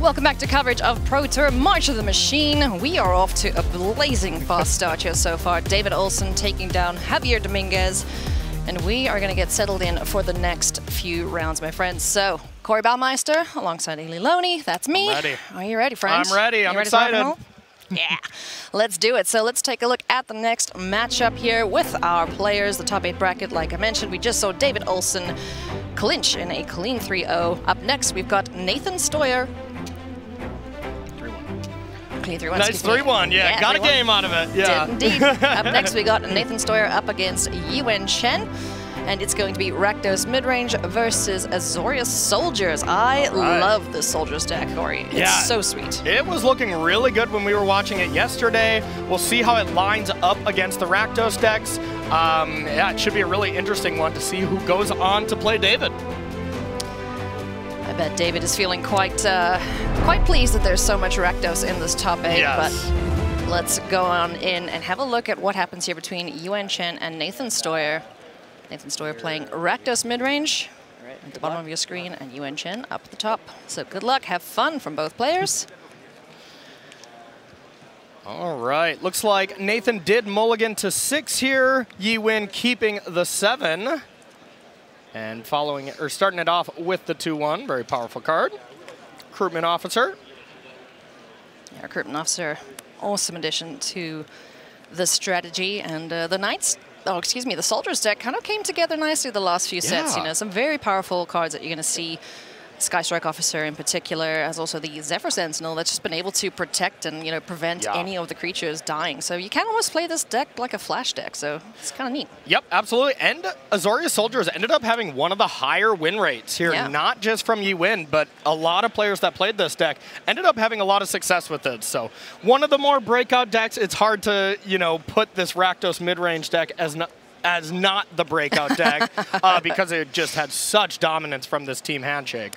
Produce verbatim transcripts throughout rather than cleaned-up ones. Welcome back to coverage of Pro Tour March of the Machine. We are off to a blazing fast start here so far. David Olsen taking down Javier Dominguez. And we are going to get settled in for the next few rounds, my friends. So, Corey Baumeister alongside Eli Loney. That's me. I'm ready. Are you ready, friends? I'm ready. I'm ready excited. Yeah, let's do it. So let's take a look at the next matchup here with our players. The top eight bracket, like I mentioned, we just saw David Olsen clinch in a clean three oh. Up next, we've got Nathan Steuer. three one. Nice three one, yeah. yeah. Got a game out of it. Yeah. Did indeed. Up next, we got Nathan Steuer up against Yiwen Chen. And it's going to be Rakdos Midrange versus Azorius Soldiers. I right. love the Soldiers deck, Corey. It's yeah. so sweet. It was looking really good when we were watching it yesterday. We'll see how it lines up against the Rakdos decks. Um, yeah, it should be a really interesting one to see who goes on to play David. I bet David is feeling quite uh, quite pleased that there's so much Rakdos in this top eight. Yes. But let's go on in and have a look at what happens here between Yiwen Chen and Nathan Steuer. Nathan Steuer playing Rakdos Midrange at the bottom of your screen and Yiwen Chen up at the top. So good luck, have fun from both players. All right, looks like Nathan did mulligan to six here. Yiwen keeping the seven. And following or starting it off with the two one, very powerful card. Recruitment Officer. Yeah, Recruitment Officer, awesome addition to the strategy and uh, the Knights. Oh, excuse me, the Soldiers deck kind of came together nicely the last few yeah. sets. You know, some very powerful cards that you're going to see. Sky Strike Officer in particular, as also the Zephyr Sentinel that's just been able to protect and, you know, prevent yeah. any of the creatures dying. So you can almost play this deck like a flash deck, so it's kind of neat. Yep, absolutely. And Azorius Soldiers ended up having one of the higher win rates here, yeah. not just from Yiwen, but a lot of players that played this deck ended up having a lot of success with it. So one of the more breakout decks. It's hard to, you know, put this Rakdos Midrange deck as not as not the breakout deck uh, because it just had such dominance from this Team Handshake.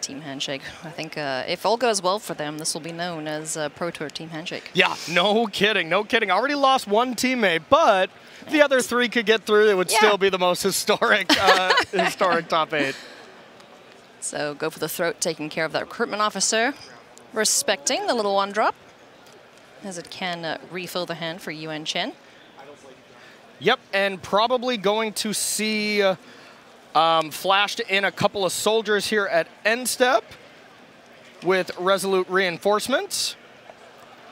Team Handshake. I think uh, if all goes well for them, this will be known as uh, Pro Tour Team Handshake. Yeah, no kidding, no kidding. Already lost one teammate, but the other three could get through. It would yeah. still be the most historic, uh, historic top eight. So go for the throat, taking care of that Recruitment Officer, respecting the little one drop, as it can uh, refill the hand for Yiwen Chen. Yep, and probably going to see. Uh, Um, flashed in a couple of Soldiers here at end step with Resolute Reinforcements,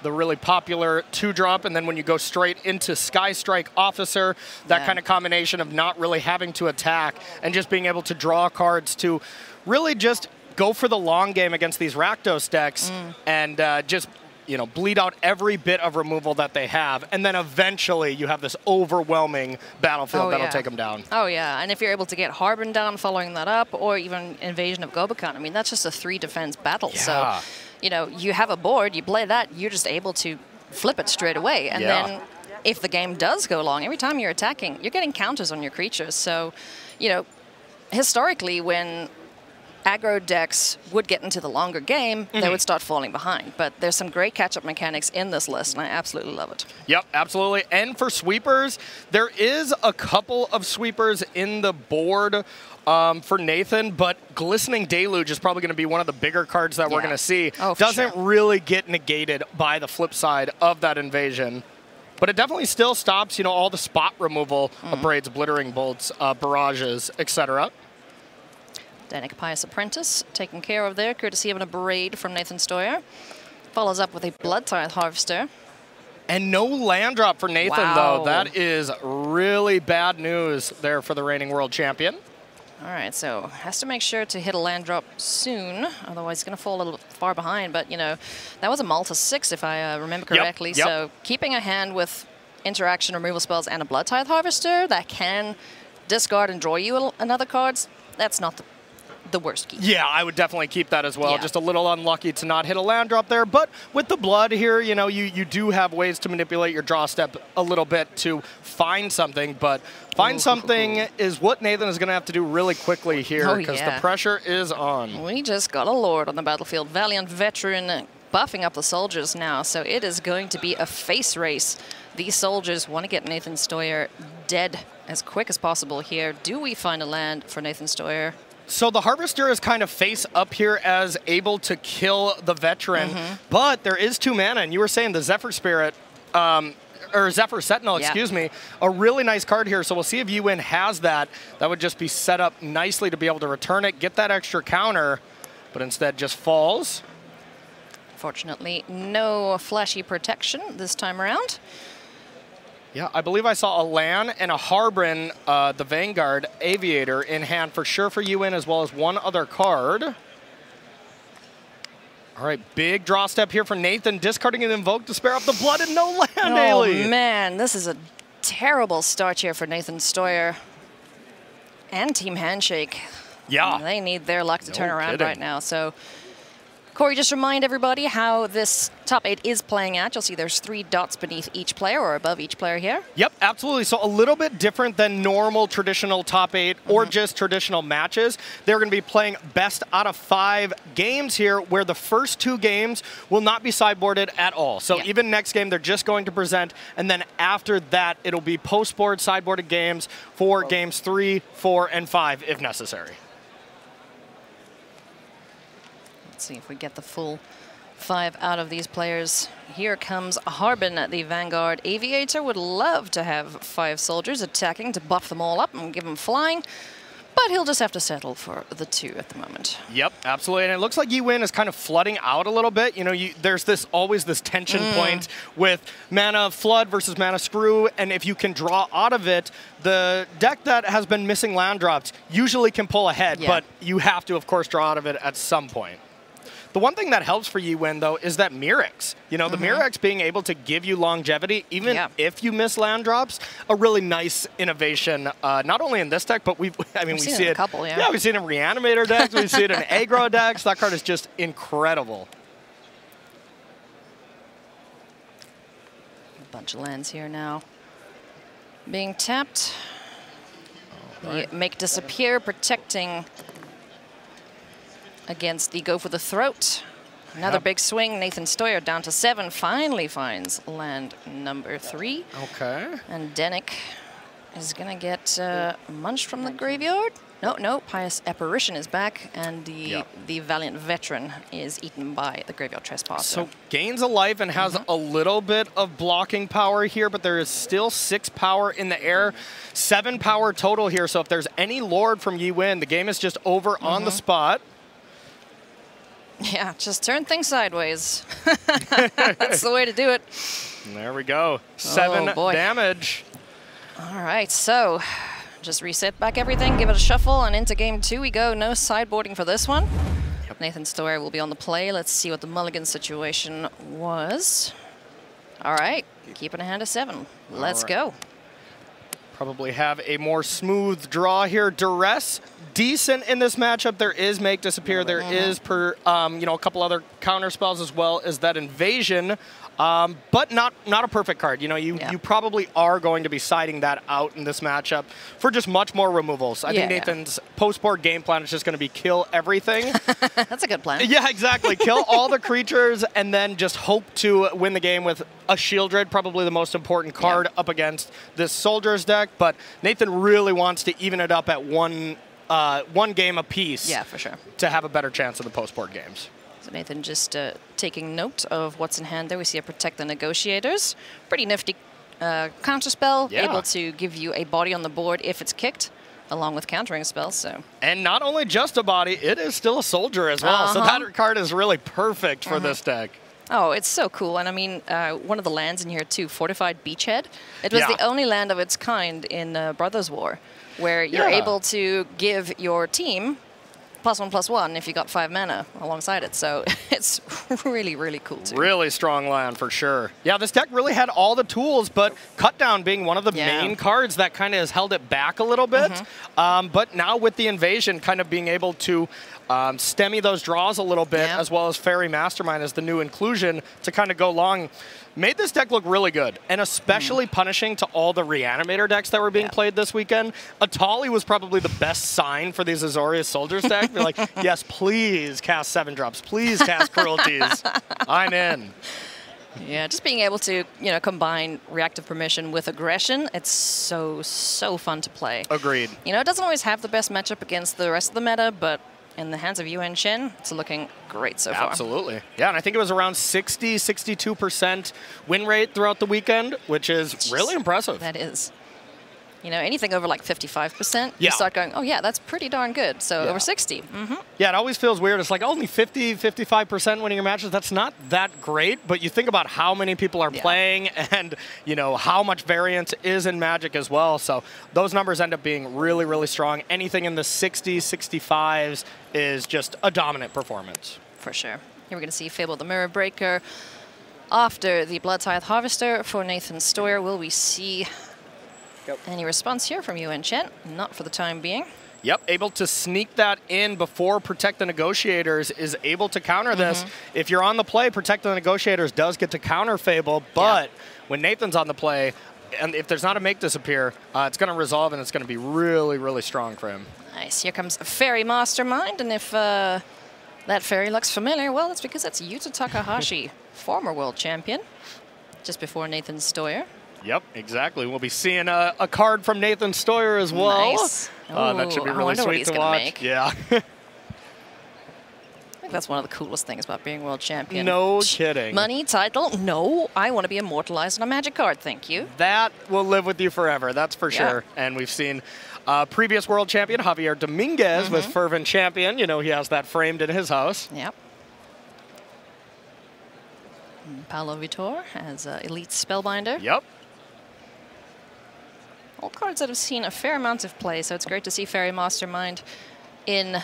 the really popular two-drop, and then when you go straight into Sky Strike Officer, that yeah. kind of combination of not really having to attack and just being able to draw cards to really just go for the long game against these Rakdos decks mm. and uh, just you know, bleed out every bit of removal that they have, and then eventually you have this overwhelming battlefield oh, that'll yeah. take them down. Oh yeah, and if you're able to get Harbin down following that up, or even Invasion of Gobakhan, I mean, that's just a three defense battle. Yeah. So, you know, you have a board, you play that, you're just able to flip it straight away. And yeah. then if the game does go long, every time you're attacking, you're getting counters on your creatures. So, you know, historically when aggro decks would get into the longer game, mm-hmm. they would start falling behind. But there's some great catch-up mechanics in this list, and I absolutely love it. Yep, absolutely. And for sweepers, there is a couple of sweepers in the board um, for Nathan, but Glistening Deluge is probably going to be one of the bigger cards that yeah. we're going to see. Oh, doesn't sure. really get negated by the flip side of that Invasion. But it definitely still stops, you know, all the spot removal, mm-hmm. abrades, obliterating bolts, uh, barrages, et cetera. Danik Pious Apprentice, taken care of there, courtesy of an abrade from Nathan Steuer. Follows up with a Blood Tithe Harvester. And no land drop for Nathan, wow. though. That is really bad news there for the reigning world champion. All right, so has to make sure to hit a land drop soon, otherwise it's going to fall a little bit far behind. But, you know, that was a Malta six, if I uh, remember correctly. Yep, yep. So keeping a hand with interaction, removal spells, and a Blood Tithe Harvester that can discard and draw you another cards, that's not the the worst key. Yeah, I would definitely keep that as well. Yeah. Just a little unlucky to not hit a land drop there, but with the blood here, you know, you, you do have ways to manipulate your draw step a little bit to find something, but find ooh, something ooh, ooh. is what Nathan is going to have to do really quickly here because oh, yeah. the pressure is on. We just got a Lord on the battlefield. Valiant Veteran buffing up the Soldiers now, so it is going to be a face race. These Soldiers want to get Nathan Steuer dead as quick as possible here. Do we find a land for Nathan Steuer? So the Harvester is kind of face up here as able to kill the Veteran, mm-hmm. but there is two mana, and you were saying the Zephyr Spirit, um, or Zephyr Sentinel, yeah. excuse me, a really nice card here. So we'll see if Yiwen has that. That would just be set up nicely to be able to return it, get that extra counter, but instead just falls. Fortunately, no flashy protection this time around. Yeah, I believe I saw a Lan and a Harbin, uh, the Vanguard Aviator, in hand for sure for Yiwen, as well as one other card. All right, big draw step here for Nathan, discarding an Invoke to spare up the Blood and no land, Ailey. Oh, man, this is a terrible start here for Nathan Steuer and Team Handshake. Yeah. And they need their luck to no turn around kidding. right now, so... Corey, just remind everybody how this top eight is playing out. You'll see there's three dots beneath each player or above each player here. Yep, absolutely. So a little bit different than normal traditional top eight mm-hmm. or just traditional matches. They're going to be playing best out of five games here, where the first two games will not be sideboarded at all. So yeah. even next game, they're just going to present. And then after that, it'll be post-board sideboarded games for oh. games three, four, and five if necessary. Let's see if we get the full five out of these players. Here comes Harbin, the Vanguard Aviator. Would love to have five soldiers attacking to buff them all up and give them flying. But he'll just have to settle for the two at the moment. Yep, absolutely. And it looks like Yiwen is kind of flooding out a little bit. You know, you, there's this always this tension mm. point with mana flood versus mana screw. And if you can draw out of it, the deck that has been missing land drops usually can pull ahead. Yeah. But you have to, of course, draw out of it at some point. The one thing that helps for Yiwen, though, is that Mirex. You know, mm-hmm. the Mirex being able to give you longevity, even yeah. if you miss land drops, a really nice innovation, uh, not only in this deck, but we've, I mean, we've we seen see it in a couple, yeah. Yeah, we've seen it in Reanimator decks, we've seen it in aggro decks. That card is just incredible. A bunch of lands here now being tapped. Right. Make Disappear, protecting against the Go for the Throat. Another yep. big swing. Nathan Steuer down to seven. Finally finds land number three. Okay. And Denik is going to get uh, munched from the graveyard. No, no. Pious Apparition is back, and the yep. the Valiant Veteran is eaten by the Graveyard Trespasser. So gains a life and has mm-hmm. a little bit of blocking power here, but there is still six power in the air, seven power total here. So if there's any Lord from Yiwen, the game is just over mm-hmm. on the spot. Yeah, just turn things sideways. That's the way to do it. There we go. Seven oh, damage. All right, so just reset back everything, give it a shuffle, and into game two we go. No sideboarding for this one. Yep. Nathan Steuer will be on the play. Let's see what the mulligan situation was. All right, keeping a hand of seven. Let's right. go. Probably have a more smooth draw here. Duress, decent in this matchup. There is Make Disappear. There mm-hmm. is per, um, you know, a couple other counter spells as well as that Invasion, um, but not not a perfect card. You know, you yeah. you probably are going to be siding that out in this matchup for just much more removals. I yeah, think Nathan's yeah. post-board game plan is just going to be kill everything. That's a good plan. Yeah, exactly. Kill all the creatures and then just hope to win the game with a Sheoldred, probably the most important card yeah. up against this Soldiers deck. But Nathan really wants to even it up at one uh, one game apiece. Yeah, for sure. To have a better chance of the post-board games. So Nathan just uh, taking note of what's in hand there. We see a Protect the Negotiators. Pretty nifty uh, counterspell. Yeah. Able to give you a body on the board if it's kicked, along with countering spells. So. And not only just a body, it is still a soldier as well. Uh-huh. So that card is really perfect for uh-huh. this deck. Oh, it's so cool. And I mean, uh, one of the lands in here too, Fortified Beachhead. It was yeah. the only land of its kind in uh, Brothers War, where you're yeah. able to give your team plus one, plus one if you got five mana alongside it. So it's really, really cool too. Really strong land for sure. Yeah, this deck really had all the tools, but Cutdown being one of the yeah. main cards that kind of has held it back a little bit. Mm-hmm. um, but now with the Invasion kind of being able to Um, stemmy those draws a little bit, yeah. as well as Fairy Mastermind as the new inclusion to kind of go long, made this deck look really good, and especially mm. punishing to all the Reanimator decks that were being yeah. played this weekend. Atali was probably the best sign for these Azorius Soldiers deck. They're like, yes, please cast seven drops. Please cast Cruelties. I'm in. Yeah, just being able to, you know, combine reactive permission with aggression, it's so, so fun to play. Agreed. You know, it doesn't always have the best matchup against the rest of the meta, but in the hands of Yiwen Chen, it's looking great so far. Absolutely. Yeah, and I think it was around sixty, sixty-two percent win rate throughout the weekend, which is just really impressive. That is. You know, anything over like fifty-five percent, yeah, you start going, oh yeah, that's pretty darn good. So yeah, over sixty. Mm-hmm. Yeah, it always feels weird. It's like only fifty, fifty-five percent winning your matches. That's not that great, but you think about how many people are yeah. playing and, you know, how much variance is in Magic as well. So those numbers end up being really, really strong. Anything in the sixties, sixty-fives is just a dominant performance. For sure. Here we're going to see Fable of the Mirror Breaker after the Blood Tithe Harvester for Nathan Steuer. Will we see Yep. any response here from Yiwen Chen? Not for the time being. Yep, able to sneak that in before Protect the Negotiators is able to counter mm-hmm. this. If you're on the play, Protect the Negotiators does get to counter Fable, but yeah. when Nathan's on the play, and if there's not a Make Disappear, uh, it's going to resolve and it's going to be really, really strong for him. Nice, here comes Fairy Mastermind, and if uh, that Fairy looks familiar, well, that's because that's Yuta Takahashi, former world champion, just before Nathan Steuer. Yep, exactly. We'll be seeing a, a card from Nathan Steuer as well. Nice. Ooh, uh, that should be really sweet to watch. Make. Yeah. I think that's one of the coolest things about being world champion. No kidding. Money, title, no, I want to be immortalized on a Magic card, thank you. That will live with you forever, that's for yeah. sure. And we've seen uh, previous world champion Javier Dominguez mm-hmm. with Fervent Champion. You know, he has that framed in his house. Yep. And Paolo Vitor as uh, Elite Spellbinder. Yep. All cards that have seen a fair amount of play, so it's great to see Fairy Mastermind in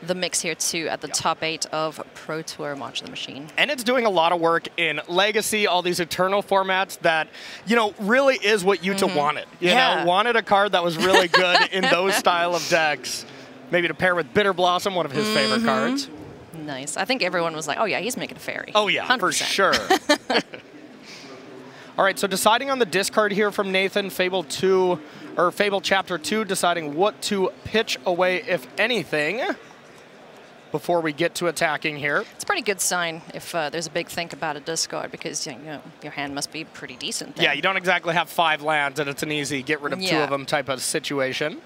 the mix here too at the yep. top eight of Pro Tour March of the Machine. And it's doing a lot of work in Legacy, all these Eternal formats that, you know, really is what Yuta mm-hmm. wanted. You yeah. know, wanted a card that was really good in those style of decks, maybe to pair with Bitter Blossom, one of his mm-hmm. favorite cards. Nice. I think everyone was like, oh yeah, he's making a Fairy. Oh yeah, one hundred percent. For sure. All right, so deciding on the discard here from Nathan, Fable two, or Fable Chapter two, deciding what to pitch away, if anything, before we get to attacking here. It's a pretty good sign if uh, there's a big think about a discard, because you know, your hand must be pretty decent then. Yeah, you don't exactly have five lands, and it's an easy get rid of yeah. two of them type of situation.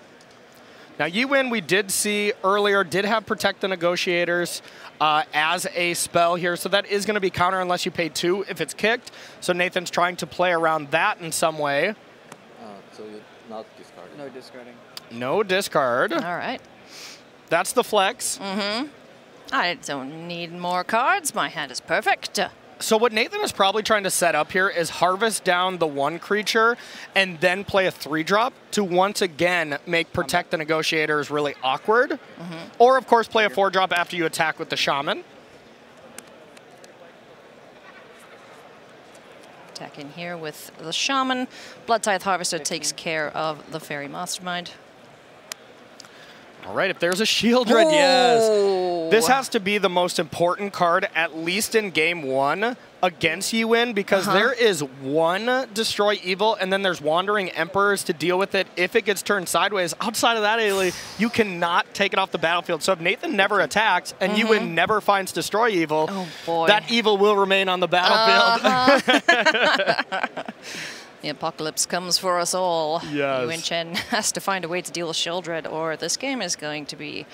Now, Yiwen, we did see earlier, did have Protect the Negotiators uh, as a spell here, so that is going to be counter unless you pay two if it's kicked. So Nathan's trying to play around that in some way. Uh, so you're not discarding. No discarding. No discard. All right. That's the flex. Mm-hmm. I don't need more cards. My hand is perfect. So what Nathan is probably trying to set up here is harvest down the one creature and then play a three-drop to once again make Protect the Negotiators really awkward. Mm-hmm. Or, of course, play a four-drop after you attack with the Shaman. Attack in here with the Shaman. Blood Tithe Harvester takes care of the Fairy Mastermind. All right, if there's a Sheoldred, yes. This has to be the most important card, at least in game one, against Yiwen, because uh-huh. there is one Destroy Evil, and then there's Wandering Emperors to deal with it if it gets turned sideways. Outside of that, Ailey, you cannot take it off the battlefield. So if Nathan never attacks and mm-hmm. Yiwen never finds Destroy Evil, oh boy, that evil will remain on the battlefield. Uh-huh. The apocalypse comes for us all. Yes. Yiwen Chen has to find a way to deal with Sheoldred, or this game is going to be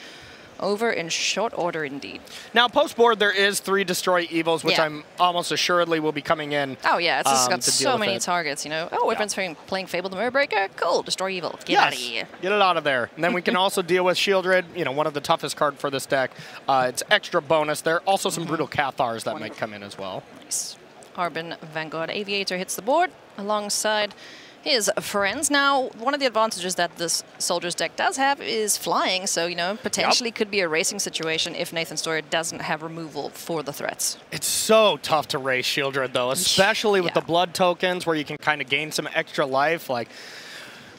over in short order indeed. Now, post-board, there is three Destroy Evils, which yeah. I'm almost assuredly will be coming in. Oh, yeah. It's just um, got so many it. targets, you know. Oh, we've yeah. been playing Fable the Mirror Breaker. Cool. Destroy Evil. Get yes. out of here. Get it out of there. And then we can also deal with Sheoldred, you know, one of the toughest cards for this deck. Uh, it's extra bonus. There are also some mm-hmm. Brutal Cathars that Wonderful. might come in as well. Nice. Harbin Vanguard Aviator hits the board alongside his friends. Now, one of the advantages that this Soldiers deck does have is flying, so, you know, potentially yep. could be a racing situation if Nathan Steuer doesn't have removal for the threats. It's so tough to race Sheoldred, though, especially with yeah. the blood tokens where you can kind of gain some extra life. Like,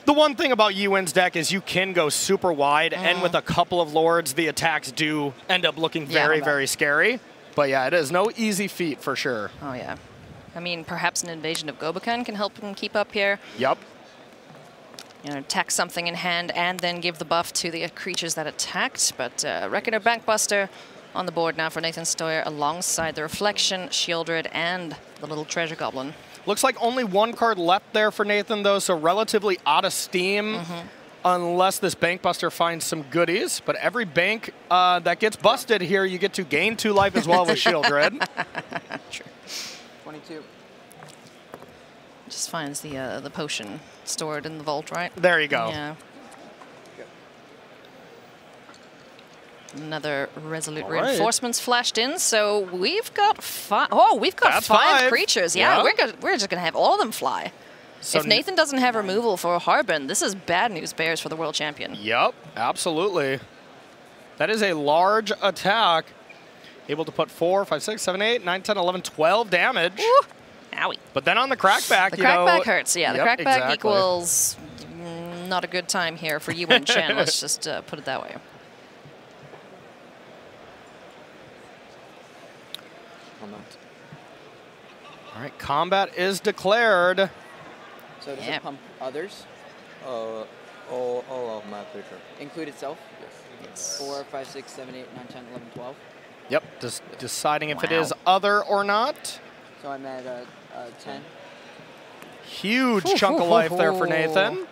the one thing about Yiwen's deck is you can go super wide, mm. and with a couple of Lords, the attacks do end up looking very, yeah, very scary. But yeah, it is no easy feat for sure. Oh yeah. I mean, perhaps an Invasion of Gobakhan can help him keep up here. Yep. You know, attack something in hand and then give the buff to the creatures that attacked. But uh, Reckoner Bankbuster on the board now for Nathan Steuer alongside the Reflection, Sheoldred, and the little treasure goblin. Looks like only one card left there for Nathan, though, so relatively out of steam. Mm-hmm. Unless this Bank Buster finds some goodies. But every bank uh, that gets busted here, you get to gain two life as well with Sheoldred. Sure. twenty-two. Just finds the, uh, the potion stored in the vault, right? There you go. Yeah. Another Resolute right. Reinforcements flashed in, so we've got five. Oh, we've got That's five, five creatures. Yeah, yeah. We're, go we're just going to have all of them fly. So if Nathan doesn't have removal for Harbin, this is bad news bears for the world champion. Yep, absolutely. That is a large attack. Able to put four, five, six, seven, eight, nine, ten, eleven, twelve damage. Ooh. Owie. But then on the crackback, the you crackback know. The crackback hurts, yeah. The yep, crackback exactly. equals mm, not a good time here for Yiwen Chen. Let's just uh, put it that way. All right, combat is declared. So does yeah. it pump others? Uh, all, all of my creature. Include itself? Yes. yes. four, five, six, seven, eight, nine, ten, eleven, twelve. Yep, just yep. deciding if wow. it is other or not. So I'm at uh, uh, ten. Huge ooh, chunk ooh, of life ooh, there for Nathan.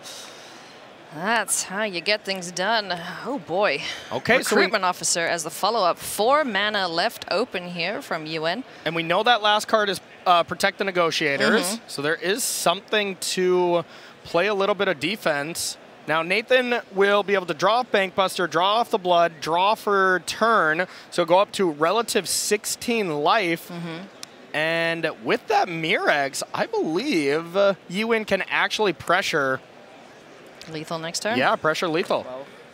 That's how you get things done. Oh, boy. Okay, Recruitment so Officer as the follow-up. Four mana left open here from Yiwen. And we know that last card is uh, Protect the Negotiators. Mm-hmm. So there is something to play a little bit of defense. Now, Nathan will be able to draw off Bank Buster, draw off the Blood, draw for turn. So go up to relative sixteen life. Mm-hmm. And with that Mirex, I believe uh, Yiwen can actually pressure... Lethal next turn? Yeah, pressure lethal.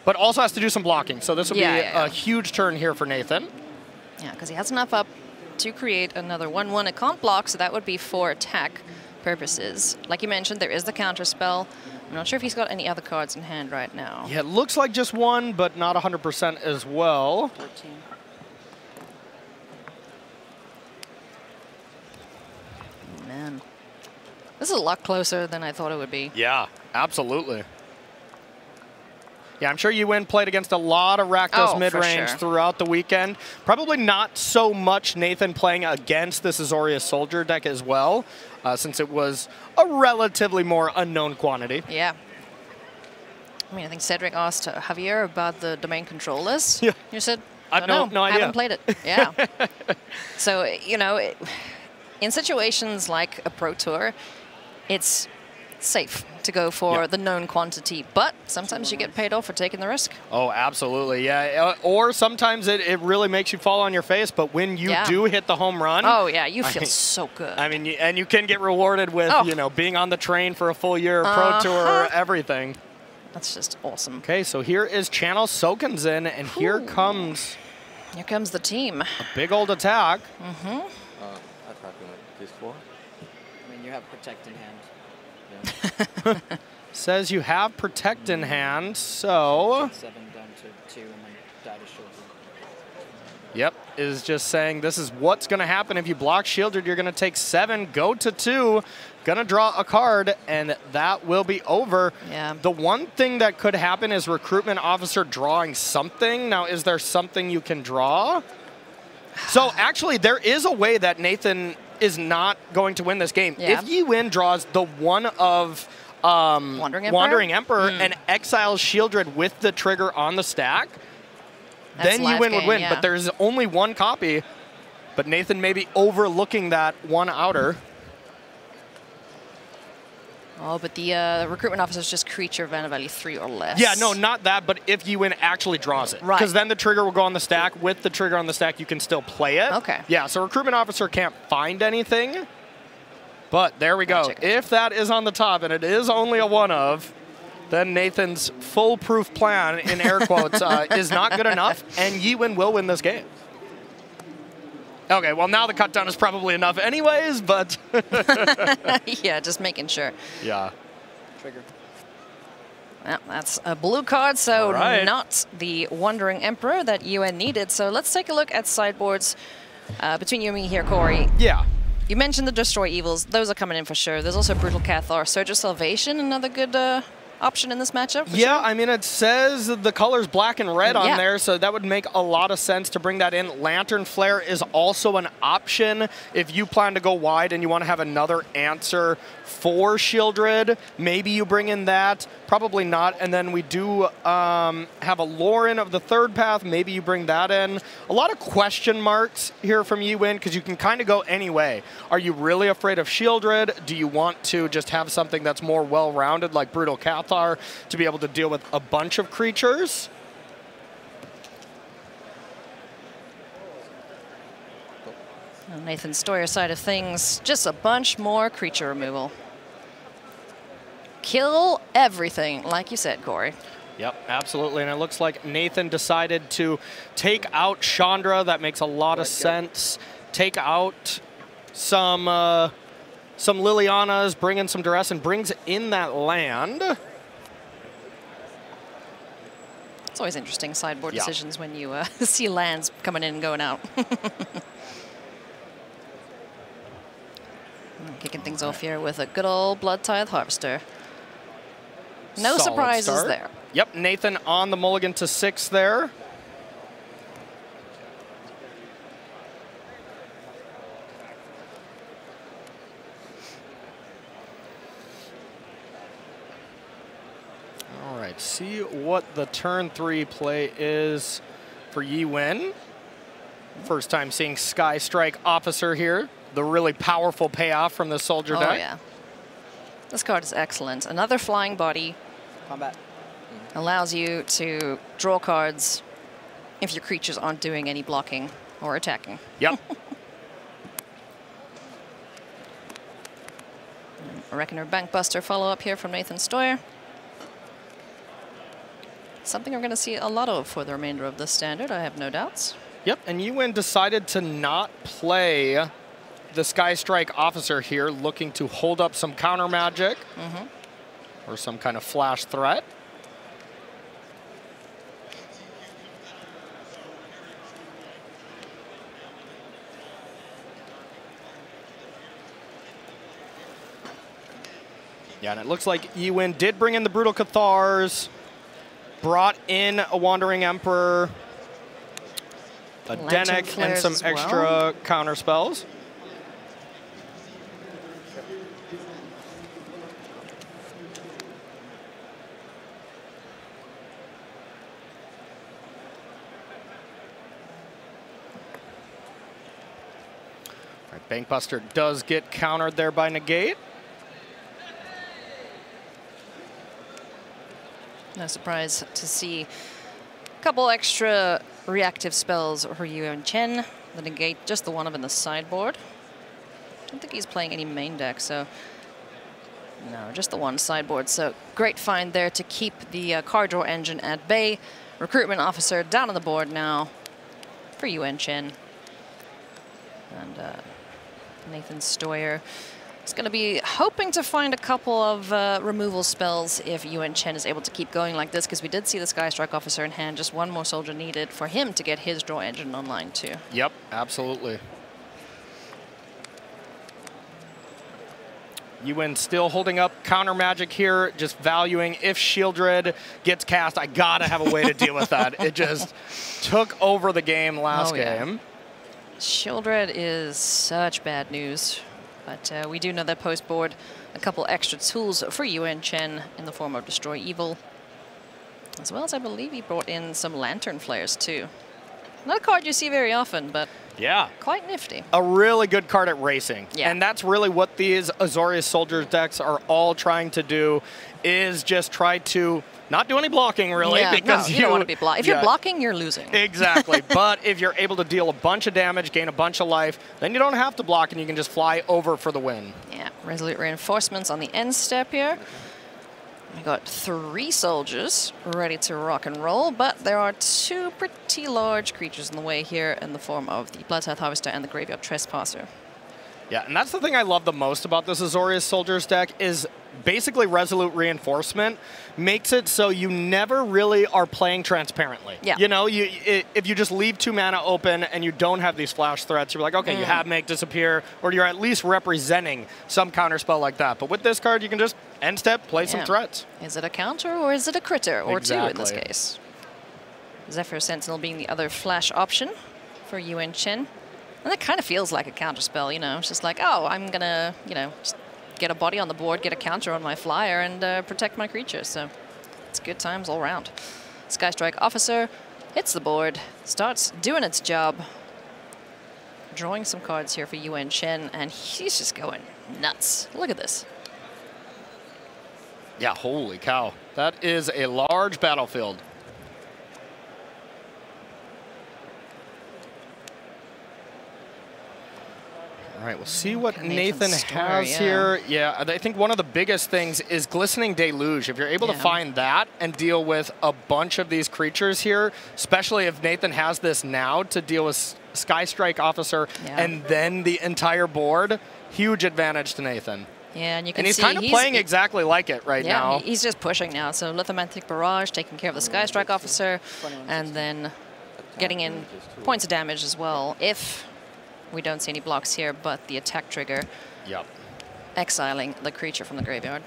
But also has to do some blocking, so this will yeah, be yeah, a yeah. huge turn here for Nathan. Yeah, because he has enough up to create another one one. It can't block, so that would be for attack purposes. Like you mentioned, there is the counter spell. I'm not sure if he's got any other cards in hand right now. Yeah, it looks like just one, but not one hundred percent as well. thirteen. Man. This is a lot closer than I thought it would be. Yeah, absolutely. Yeah, I'm sure Yiwen played against a lot of Rakdos oh, mid-range sure. throughout the weekend. Probably not so much Nathan playing against this Azorius Soldier deck as well, uh, since it was a relatively more unknown quantity. Yeah. I mean, I think Cedric asked Javier about the domain controllers. Yeah. You said, I don't know. No, no idea. I haven't played it. Yeah. So, you know, it, in situations like a Pro Tour, it's safe to go for yep. the known quantity, but sometimes you get paid off for taking the risk. Oh, absolutely, yeah. Or sometimes it, it really makes you fall on your face, but when you yeah. do hit the home run... Oh, yeah, you feel I, so good. I mean, and you can get rewarded with, oh. you know, being on the train for a full year, Pro uh-huh. Tour, everything. That's just awesome. Okay, so here is Channel Sokenzen, and ooh. here comes... Here comes the team. A big old attack. Mm-hmm. Uh, I thought we went this four. I mean, you have Protect in hand. Says you have Protect in hand, so... Seven down to two and then die to Sheoldred. Yep, is just saying this is what's going to happen. If you block Sheoldred, you're going to take seven, go to two, going to draw a card, and that will be over. Yeah. The one thing that could happen is Recruitment Officer drawing something. Now, is there something you can draw? So, actually, there is a way that Nathan... is not going to win this game. Yeah. If Yiwen draws the one of um, Wandering Emperor, Wandering Emperor mm. and exiles Sheoldred with the trigger on the stack, that's then Yiwen would win. Yeah. But there's only one copy. But Nathan may be overlooking that one outer. Oh, but the uh, Recruitment Officer is just creature mana value three or less. Yeah, no, not that, but if Yiwen actually draws it. Right. Because then the trigger will go on the stack. With the trigger on the stack, you can still play it. Okay. Yeah, so Recruitment Officer can't find anything. But there we go. Magic. If that is on the top, and it is only a one of, then Nathan's foolproof plan, in air quotes, uh, is not good enough, and Yiwen will win this game. Okay, well, now the cutdown is probably enough anyways, but... yeah, just making sure. Yeah. Trigger. Well, that's a blue card, so right. not the Wandering Emperor that Yiwen needed. So let's take a look at sideboards uh, between you and me here, Corey. Yeah. You mentioned the Destroy Evils. Those are coming in for sure. There's also Brutal Cathar, Surge of Salvation, another good... Uh, option in this matchup? Yeah, sure? I mean, it says the color's black and red on yeah. there, so that would make a lot of sense to bring that in. Lantern Flare is also an option. If you plan to go wide and you want to have another answer for Sheoldred, maybe you bring in that. Probably not. And then we do um, have a Lauren of the third path. Maybe you bring that in. A lot of question marks here from Yiwen, because you can kind of go any way. Are you really afraid of Sheoldred? Do you want to just have something that's more well-rounded, like Brutal Cathar, to be able to deal with a bunch of creatures? On Nathan Steuer's side of things, just a bunch more creature removal. Kill everything, like you said, Corey. Yep, absolutely, and it looks like Nathan decided to take out Chandra. That makes a lot of sense. Take out some uh, some Lilianas, bring in some Duress, and brings in that land. It's always interesting sideboard yeah. decisions when you uh, see lands coming in and going out. Kicking things off here with a good old Blood Tithe Harvester. No Solid surprises start. there. Yep, Nathan on the mulligan to six there. All right, see what the turn three play is for Yiwen. First time seeing Sky Strike Officer here. The really powerful payoff from the soldier oh, die. Oh, yeah. This card is excellent. Another flying body. Combat. Allows you to draw cards if your creatures aren't doing any blocking or attacking. Yep. I reckon her Bankbuster follow-up here from Nathan Steuer. Something we're going to see a lot of for the remainder of this standard, I have no doubts. Yep, and Yiwen decided to not play the Sky Strike Officer here, looking to hold up some counter magic mm-hmm. or some kind of flash threat. Yeah, and it looks like Yiwen did bring in the Brutal Cathars, brought in a Wandering Emperor, a Denek, and some extra well. counter spells. Bankbuster does get countered there by Negate. No surprise to see a couple extra reactive spells for Yiwen Chen. The Negate, just the one of in the sideboard. Don't think he's playing any main deck, so no, just the one sideboard. So great find there to keep the uh, card draw engine at bay. Recruitment Officer down on the board now for Yiwen Chen. And Uh, Nathan Steuer is going to be hoping to find a couple of uh, removal spells if Yiwen Chen is able to keep going like this, because we did see the Sky Strike Officer in hand. Just one more soldier needed for him to get his draw engine online too. Yep, absolutely. Yiwen still holding up counter magic here, just valuing if Sheoldred gets cast, I got to have a way to deal with that. It just took over the game last oh, yeah. game. Sheoldred is such bad news, but uh, we do know that post-board a couple extra tools for Yiwen Chen in the form of Destroy Evil, as well as I believe he brought in some Lantern Flares too. Not a card you see very often, but yeah, quite nifty. A really good card at racing, yeah. and that's really what these Azorius Soldiers decks are all trying to do, is just try to not do any blocking, really, yeah, because no, you, you don't want to be blocked. If yeah. you're blocking, you're losing. Exactly. But if you're able to deal a bunch of damage, gain a bunch of life, then you don't have to block, and you can just fly over for the win. Yeah. Resolute Reinforcements on the end step here. We got three soldiers ready to rock and roll, but there are two pretty large creatures in the way here in the form of the Blood Tithe Harvester and the Graveyard Trespasser. Yeah, and that's the thing I love the most about this Azorius Soldiers deck is basically Resolute Reinforcement makes it so you never really are playing transparently. Yeah. You know, you, it, if you just leave two mana open and you don't have these flash threats, you're like, okay, mm. you have Make Disappear, or you're at least representing some counterspell like that. But with this card, you can just End step, play yeah. some threats. Is it a counter or is it a critter or exactly. two in this case? Zephyr Sentinel being the other flash option for Yiwen Chen. And that kind of feels like a counter spell, you know. It's just like, oh, I'm going to, you know, just get a body on the board, get a counter on my flyer, and uh, protect my creature. So it's good times all around. Sky Strike Officer hits the board, starts doing its job. Drawing some cards here for Yiwen Chen, and he's just going nuts. Look at this. Yeah, holy cow. That is a large battlefield. All right, we'll see what Nathan has here. Yeah, I think one of the biggest things is Glistening Deluge. If you're able to find that and deal with a bunch of these creatures here, especially if Nathan has this now to deal with Sky Strike Officer and then the entire board, huge advantage to Nathan. Yeah, and you can see he's kind of playing exactly like it right now. Yeah, he's just pushing now. So Lithomantic Barrage taking care of the Sky Strike Officer and then getting in points of damage as well if... We don't see any blocks here, but the attack trigger yep. exiling the creature from the graveyard.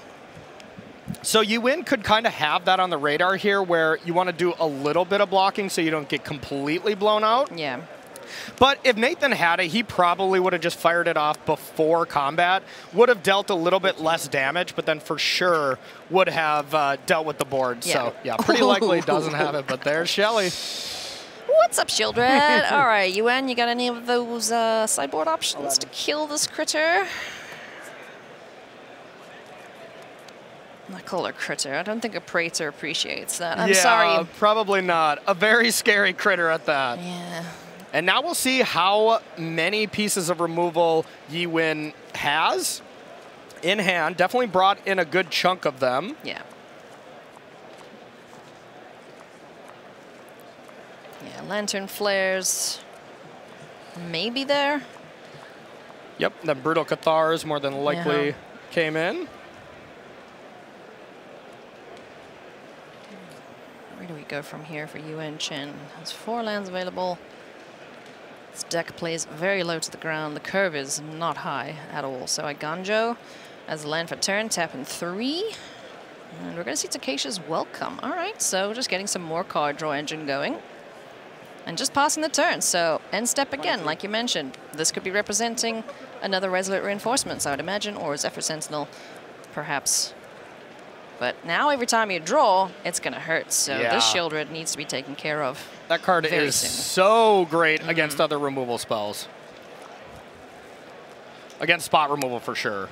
So Yiwen could kind of have that on the radar here where you want to do a little bit of blocking so you don't get completely blown out. Yeah. But if Nathan had it, he probably would have just fired it off before combat, would have dealt a little bit less damage, but then for sure would have uh, dealt with the board. Yeah. So yeah, pretty likely doesn't have it, but there's Shelly. What's up, Sheoldred? All right, Yiwen, you got any of those uh, sideboard options to kill this critter? I call her critter. I don't think a Praetor appreciates that. I'm yeah, sorry. Probably not. A very scary critter at that. Yeah. And now we'll see how many pieces of removal Yiwen has in hand. Definitely brought in a good chunk of them. Yeah. Yeah, Lantern Flares maybe there. Yep, the Brutal Cathars more than likely yeah. came in. Where do we go from here for Yiwen Chen? Has four lands available. This deck plays very low to the ground. The curve is not high at all. So I Ganjo as a land for turn, tapping three. And we're going to see Takashis Welcome. All right, so just getting some more card draw engine going. And just passing the turn, so end step again, like you mentioned. This could be representing another Resolute Reinforcements, I would imagine, or a Zephyr Sentinel, perhaps. But now every time you draw, it's going to hurt, so yeah. this Sheoldred needs to be taken care of. That card is soon. so great mm-hmm. against other removal spells. Against spot removal, for sure.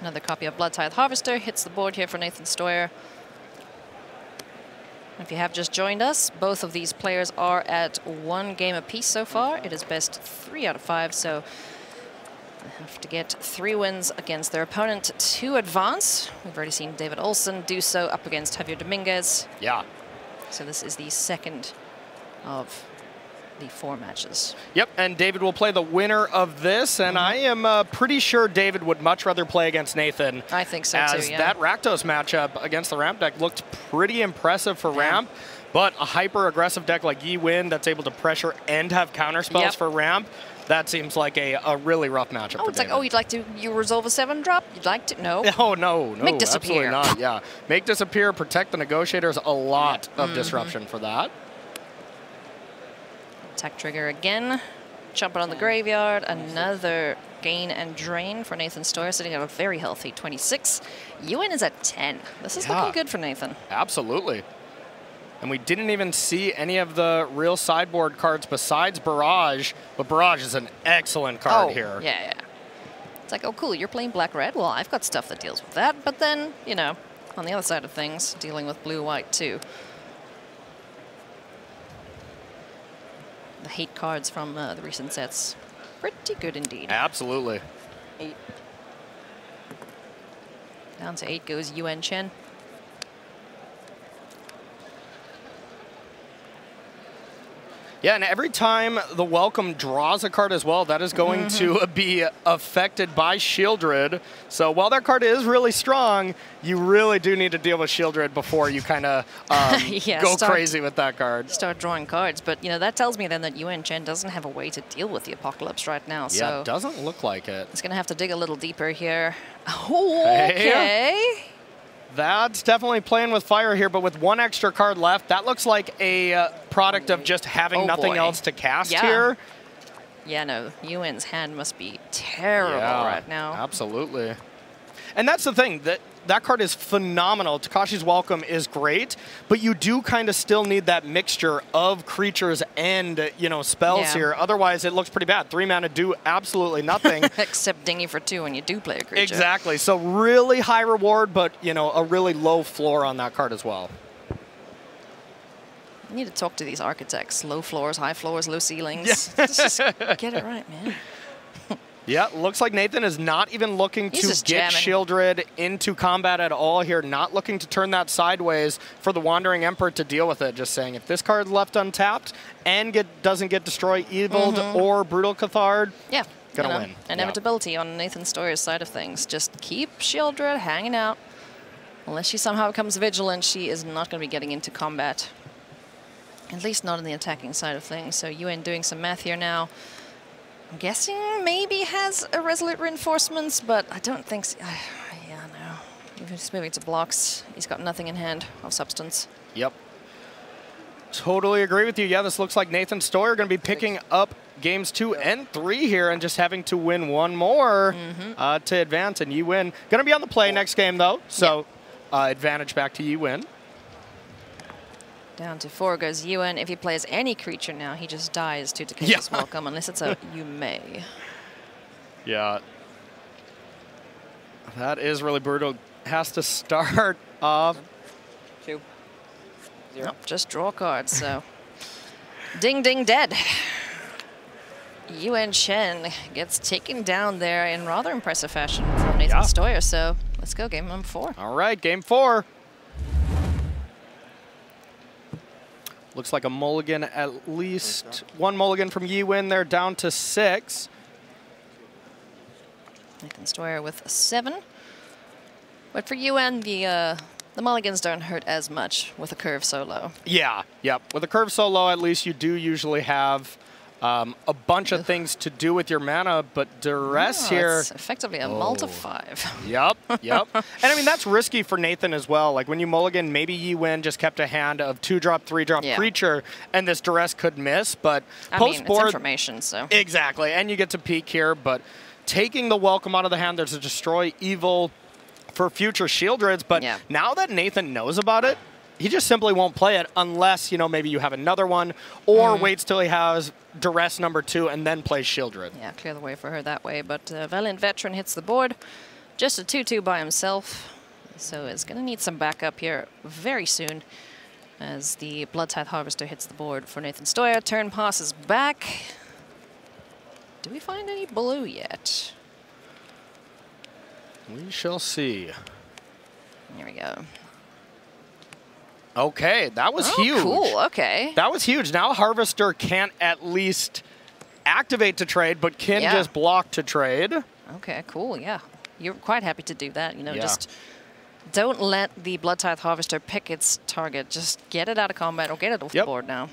Another copy of Blood Tithe Harvester hits the board here for Nathan Steuer. If you have just joined us, both of these players are at one game apiece so far. It is best three out of five, so they have to get three wins against their opponent to advance. We've already seen David Olsen do so up against Javier Dominguez. Yeah. So this is the second of the four matches. Yep, and David will play the winner of this, and mm-hmm. I am uh, pretty sure David would much rather play against Nathan. I think so as too, yeah. that Rakdos matchup against the Ramp deck looked pretty impressive for yeah. Ramp, but a hyper-aggressive deck like Yiwen that's able to pressure and have counterspells yep. for Ramp, that seems like a, a really rough matchup oh, for it's David. Like, oh, you'd like to you resolve a seven drop? You'd like to? No. Oh, no, no, Make Disappear. Absolutely not, yeah. Make Disappear, Protect the Negotiators, a lot yeah. of mm-hmm. disruption for that. Attack trigger again, jumping on the graveyard, another gain and drain for Nathan Steuer, sitting at a very healthy twenty-six. Yiwen is at ten. This is yeah. looking good for Nathan. Absolutely. And we didn't even see any of the real sideboard cards besides Barrage, but Barrage is an excellent card oh, here. yeah, yeah. It's like, oh, cool, you're playing black-red? Well, I've got stuff that deals with that, but then, you know, on the other side of things, dealing with blue-white too. The hate cards from uh, the recent sets. Pretty good indeed. Absolutely. Eight. Down to eight goes Yiwen Chen. Yeah, and every time the Welcome draws a card as well, that is going mm-hmm. to be affected by Sheoldred. So while that card is really strong, you really do need to deal with Sheoldred before you kind of um, yeah, go start, crazy with that card. Start drawing cards. But you know that tells me then that Yiwen Chen doesn't have a way to deal with the Apocalypse right now. Yeah, so it doesn't look like it. It's going to have to dig a little deeper here. Oh, okay. Hey. That's definitely playing with fire here, but with one extra card left, that looks like a uh, product of just having oh nothing boy. else to cast yeah. here. Yeah, no, Ewan's hand must be terrible yeah, right now. Absolutely. And that's the thing, that that card is phenomenal. Takashi's Welcome is great, but you do kind of still need that mixture of creatures and, you know, spells yeah. here. Otherwise, it looks pretty bad. Three mana do absolutely nothing. Except dingy for two when you do play a creature. Exactly. So really high reward, but, you know, a really low floor on that card as well. You need to talk to these architects. Low floors, high floors, low ceilings. Yeah. Just get it right, man. Yeah, looks like Nathan is not even looking He's to get Sheoldred into combat at all here, not looking to turn that sideways for the Wandering Emperor to deal with it, just saying if this card left untapped and get, doesn't get Destroy Evil mm-hmm. or Brutal Cathar, yeah, gonna you know, win. Inevitability yeah. on Nathan Steurer's side of things. Just keep Sheoldred hanging out. Unless she somehow becomes vigilant, she is not going to be getting into combat. At least not on the attacking side of things. So Yiwen doing some math here now. I'm guessing maybe has a Resolute Reinforcements, but I don't think so. Uh, yeah, no. If he's moving to blocks, he's got nothing in hand of substance. Yep. Totally agree with you. Yeah, this looks like Nathan Steuer going to be picking up games two and three here and just having to win one more mm-hmm. uh, to advance, and Yiwen going to be on the play next game, though, so yep. uh, advantage back to Yiwen. Down to four goes Yiwen. If he plays any creature now, he just dies to Takashis yeah. Welcome, unless it's a you may. Yeah. That is really brutal. Has to start off. Two. Zero. Nope, just draw cards, so. Ding, ding, dead. Yiwen Chen gets taken down there in rather impressive fashion from Nathan yeah. Steuer, so let's go game number four. All right, game four. Looks like a mulligan, at least one mulligan from Yiwen there, down to six. Nathan Steuer with a seven. But for Yiwen, the uh, the mulligans don't hurt as much with a curve so low. Yeah, yep. With a curve so low, at least you do usually have um, a bunch Ugh. of things to do with your mana, but Duress oh, here... It's effectively a oh. multi five. Yep, yep. And I mean, that's risky for Nathan as well. Like when you mulligan, maybe Yiwen just kept a hand of two drop, three drop yeah. creature, and this Duress could miss, but I post board... I mean, it's information, so... Exactly, and you get to peek here, but taking the Welcome out of the hand, there's a Destroy Evil for future Sheoldreds, but yeah. now that Nathan knows about it, he just simply won't play it unless, you know, maybe you have another one or mm. waits till he has Duress number two and then plays Sheoldred. Yeah, clear the way for her that way. But uh, Valiant Veteran hits the board. Just a two two by himself. So is going to need some backup here very soon as the Blood Tithe Harvester hits the board for Nathan Steuer. Turn passes back. Do we find any blue yet? We shall see. Here we go. Okay, that was oh, huge. Cool, okay. That was huge. Now Harvester can't at least activate to trade, but can yeah. just block to trade. Okay, cool, yeah. You're quite happy to do that. You know, yeah. just don't let the Blood Tithe Harvester pick its target. Just get it out of combat or get it off yep. the board now.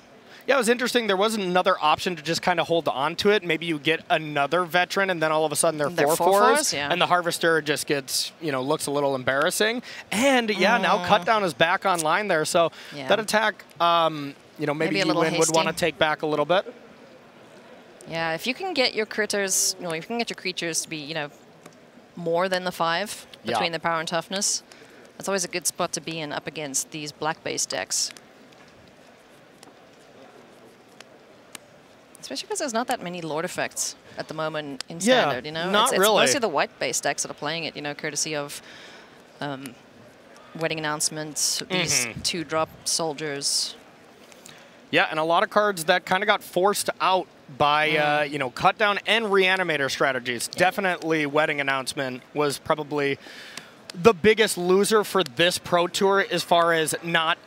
Yeah, it was interesting. There was another option to just kind of hold on to it. Maybe you get another veteran, and then all of a sudden they're four fours, yeah. and the Harvester just gets, you know, looks a little embarrassing. And yeah, mm. now Cutdown is back online there, so yeah. that attack, um, you know, maybe, maybe Yiwen would want to take back a little bit. Yeah, if you can get your critters, you know, if you can get your creatures to be, you know, more than the five between yeah. the power and toughness, that's always a good spot to be in up against these black-based decks. Especially because there's not that many Lord effects at the moment in Standard, yeah, you know? Not it's, it's really. Mostly the white-based decks that are playing it, you know, courtesy of um, Wedding Announcements, mm-hmm. these two-drop soldiers. Yeah, and a lot of cards that kind of got forced out by, mm. uh, you know, Cutdown and Reanimator strategies. Yeah. Definitely Wedding Announcement was probably the biggest loser for this Pro Tour as far as not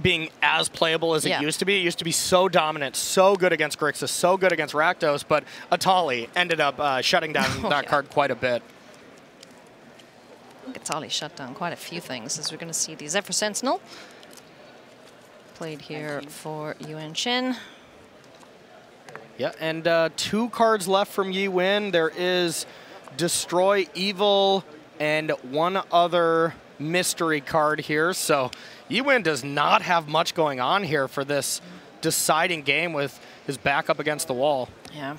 being as playable as yeah. it used to be. It used to be so dominant, so good against Grixis, so good against Rakdos, but Atali ended up uh, shutting down oh, that yeah. card quite a bit. Atali shut down quite a few things, as we're going to see. The Zephyr Sentinel played here for Yiwen Chen. Yeah, and uh, two cards left from Yiwen. There is Destroy Evil and one other mystery card here. So Yiwen does not have much going on here for this deciding game with his back up against the wall. Yeah,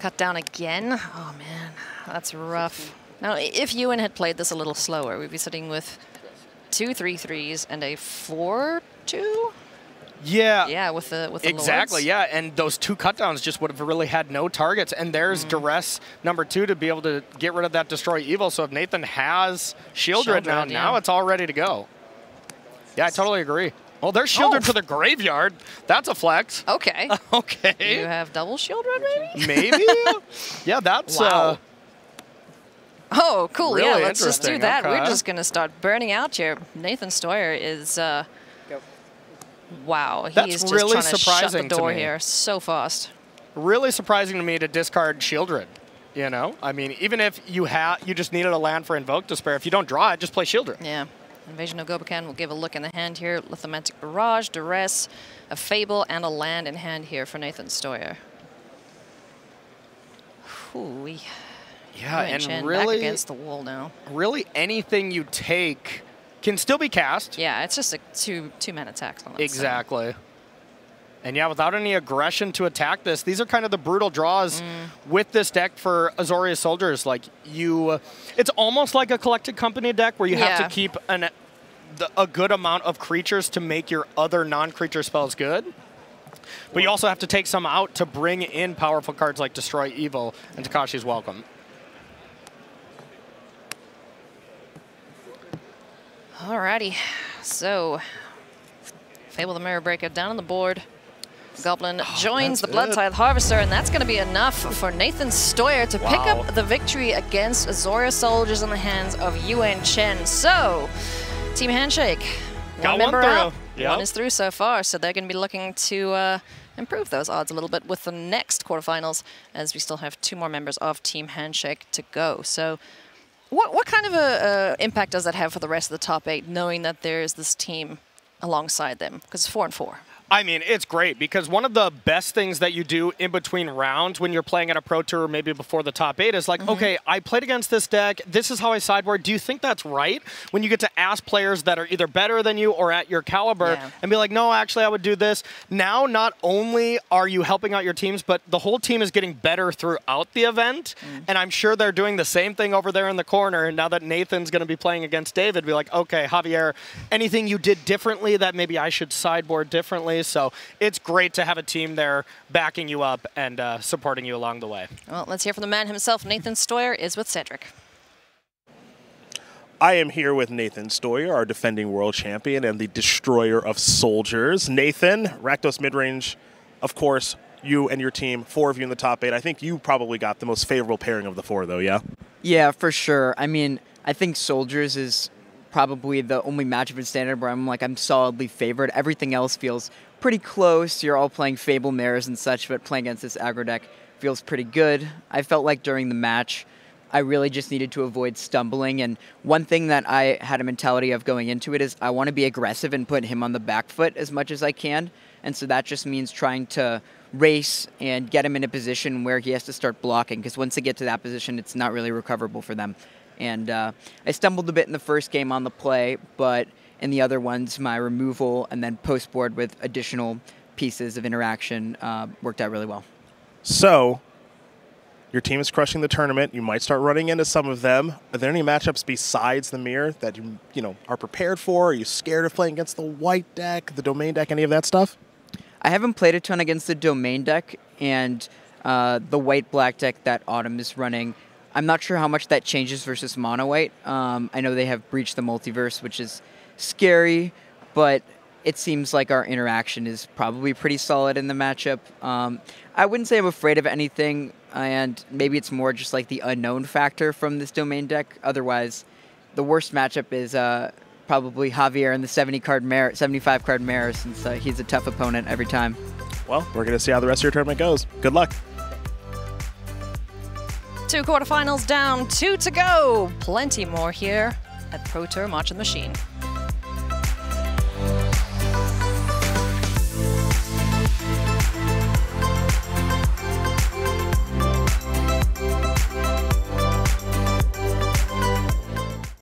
cut down again. Oh man, that's rough. Now, if Yiwen had played this a little slower, we'd be sitting with two three threes and a four two. Yeah. Yeah, with the with the exactly. Lords. Yeah, and those two cutdowns just would have really had no targets. And there's mm. Duress number two to be able to get rid of that Destroy Evil. So if Nathan has Sheoldred now, yeah. now it's all ready to go. Yeah, I totally agree. Well, there's Sheoldred oh. to the graveyard. That's a flex. Okay. Okay. You have double Sheoldred, maybe. Maybe. Yeah, that's. Wow. Uh, oh, cool. Really yeah, let's just do that. Okay. We're just gonna start burning out here. Nathan Steuer is. Uh, Wow, he That's is just really trying to surprising shut the door here so fast. Really surprising to me to discard Sheoldred, you know? I mean, even if you ha you just needed a land for Invoke to spare, if you don't draw it, just play Sheoldred. Yeah. Invasion of Gobakhan will give a look in the hand here. Lithomantic Barrage, Duress, a Fable, and a land in hand here for Nathan Steuer. Ooh-wee. Yeah, and Chen really back against the wall now. Really anything you take can still be cast. Yeah, it's just a two two man attack. On that exactly. Side. And yeah, without any aggression to attack this, these are kind of the brutal draws mm. with this deck for Azorius Soldiers. Like you, uh, it's almost like a collected company deck where you yeah. have to keep an the, a good amount of creatures to make your other non-creature spells good. But you also have to take some out to bring in powerful cards like Destroy Evil and Takashis Welcome. Alrighty, so Fable the Mirror Breaker down on the board. Goblin oh, joins the Blood Tithe Harvester, and that's going to be enough for Nathan Steuer to wow. pick up the victory against Azorius Soldiers in the hands of Yiwen Chen. So, Team Handshake, Got one member one out, yep. one is through so far, so they're going to be looking to uh, improve those odds a little bit with the next quarterfinals, as we still have two more members of Team Handshake to go. So. What, what kind of a, a impact does that have for the rest of the top eight, knowing that there's this team alongside them? Because it's four and four. I mean, it's great, because one of the best things that you do in between rounds when you're playing at a Pro Tour, maybe before the top eight, is like, mm-hmm. okay, I played against this deck. This is how I sideboard. Do you think that's right? When you get to ask players that are either better than you or at your caliber yeah. and be like, no, actually, I would do this. Now, not only are you helping out your teams, but the whole team is getting better throughout the event. Mm-hmm. And I'm sure they're doing the same thing over there in the corner. And now that Nathan's going to be playing against David, be like, okay, Javier, anything you did differently that maybe I should sideboard differently? So it's great to have a team there backing you up and uh, supporting you along the way. Well, let's hear from the man himself. Nathan Steuer is with Cedric. I am here with Nathan Steuer, our defending world champion and the destroyer of soldiers. Nathan, Rakdos Midrange, of course, you and your team, four of you in the top eight. I think you probably got the most favorable pairing of the four, though, yeah? Yeah, for sure. I mean, I think soldiers is probably the only matchup in standard where I'm like, I'm solidly favored. Everything else feels pretty close. You're all playing Fable Mirrors and such, but playing against this aggro deck feels pretty good. I felt like during the match, I really just needed to avoid stumbling. And one thing that I had a mentality of going into it is I want to be aggressive and put him on the back foot as much as I can. And so that just means trying to race and get him in a position where he has to start blocking, because once they get to that position, it's not really recoverable for them. And uh, I stumbled a bit in the first game on the play, but in the other ones, my removal and then post-board with additional pieces of interaction uh, worked out really well. So, your team is crushing the tournament. You might start running into some of them. Are there any matchups besides the mirror that you, you know, are prepared for? Are you scared of playing against the white deck, the domain deck, any of that stuff? I haven't played a ton against the domain deck and uh, the white-black deck that Autumn is running. I'm not sure how much that changes versus mono-white. Um, I know they have breached the multiverse, which is scary, but it seems like our interaction is probably pretty solid in the matchup. Um, I wouldn't say I'm afraid of anything, and maybe it's more just like the unknown factor from this domain deck. Otherwise, the worst matchup is uh, probably Javier in the seventy card mirror, seventy-five card mirror, since uh, he's a tough opponent every time. Well, we're going to see how the rest of your tournament goes. Good luck. Two quarterfinals down, two to go. Plenty more here at Pro Tour March of the Machine.